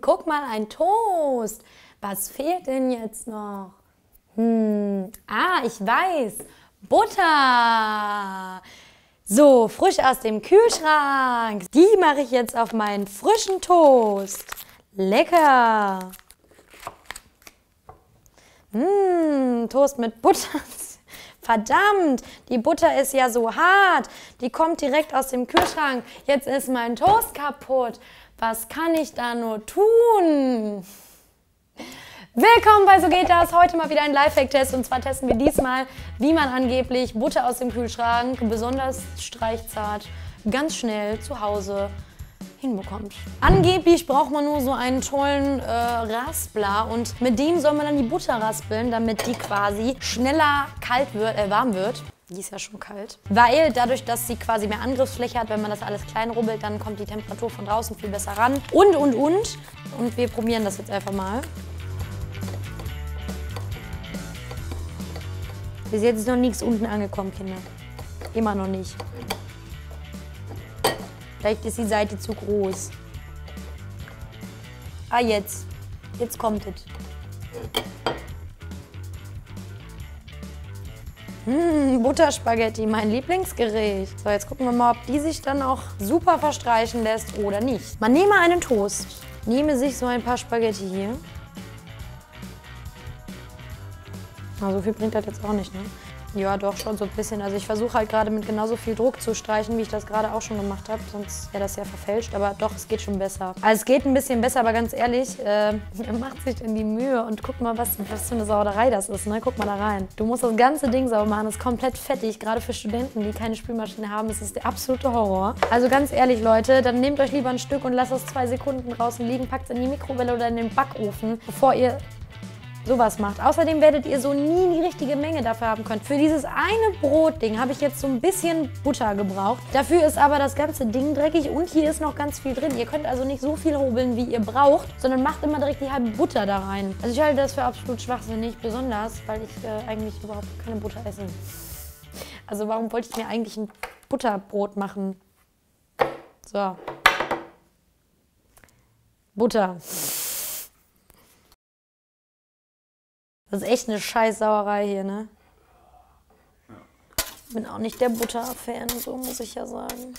Guck mal, ein Toast. Was fehlt denn jetzt noch? Ich weiß. Butter. So, frisch aus dem Kühlschrank. Die mache ich jetzt auf meinen frischen Toast. Lecker. Toast mit Butter. Verdammt, die Butter ist ja so hart. Die kommt direkt aus dem Kühlschrank. Jetzt ist mein Toast kaputt. Was kann ich da nur tun? Willkommen bei So geht das. Heute mal wieder ein Lifehack-Test. Und zwar testen wir diesmal, wie man angeblich Butter aus dem Kühlschrank, besonders streichzart, ganz schnell zu Hause hinbekommt. Angeblich braucht man nur so einen tollen Raspler und mit dem soll man dann die Butter raspeln, damit die quasi schneller kalt wird, warm wird. Die ist ja schon kalt. Weil dadurch, dass sie quasi mehr Angriffsfläche hat, wenn man das alles klein rubbelt, dann kommt die Temperatur von draußen viel besser ran. Und. Und wir probieren das jetzt einfach mal. Bis jetzt ist noch nichts unten angekommen, Kinder. Immer noch nicht. Vielleicht ist die Seite zu groß. Ah, jetzt. Jetzt kommt es. Butterspaghetti, mein Lieblingsgericht. So, jetzt gucken wir mal, ob die sich dann auch super verstreichen lässt oder nicht. Man nehme einen Toast, nehme sich so ein paar Spaghetti hier. Na, so viel bringt das jetzt auch nicht, ne? Ja, doch, schon so ein bisschen. Also ich versuche halt gerade mit genauso viel Druck zu streichen, wie ich das gerade auch schon gemacht habe. Sonst wäre das ja verfälscht, aber doch, es geht schon besser. Also es geht ein bisschen besser, aber ganz ehrlich, macht sich in die Mühe und guck mal, was für eine Sauerei das ist, ne? Guck mal da rein. Du musst das ganze Ding sauber machen, das ist komplett fettig. Gerade für Studenten, die keine Spülmaschine haben, ist das der absolute Horror. Also ganz ehrlich, Leute, dann nehmt euch lieber ein Stück und lasst das 2 Sekunden draußen liegen, packt es in die Mikrowelle oder in den Backofen, bevor ihr sowas macht. Außerdem werdet ihr so nie die richtige Menge dafür haben können. Für dieses eine Brotding habe ich jetzt so ein bisschen Butter gebraucht. Dafür ist aber das ganze Ding dreckig und hier ist noch ganz viel drin. Ihr könnt also nicht so viel hobeln, wie ihr braucht, sondern macht immer direkt die halbe Butter da rein. Also ich halte das für absolut schwachsinnig, besonders, weil ich eigentlich überhaupt keine Butter esse. Also warum wollte ich mir eigentlich ein Butterbrot machen? So. Butter. Das ist echt eine scheiß Sauerei hier, ne? Ich bin auch nicht der Butter-Fan, so muss ich ja sagen.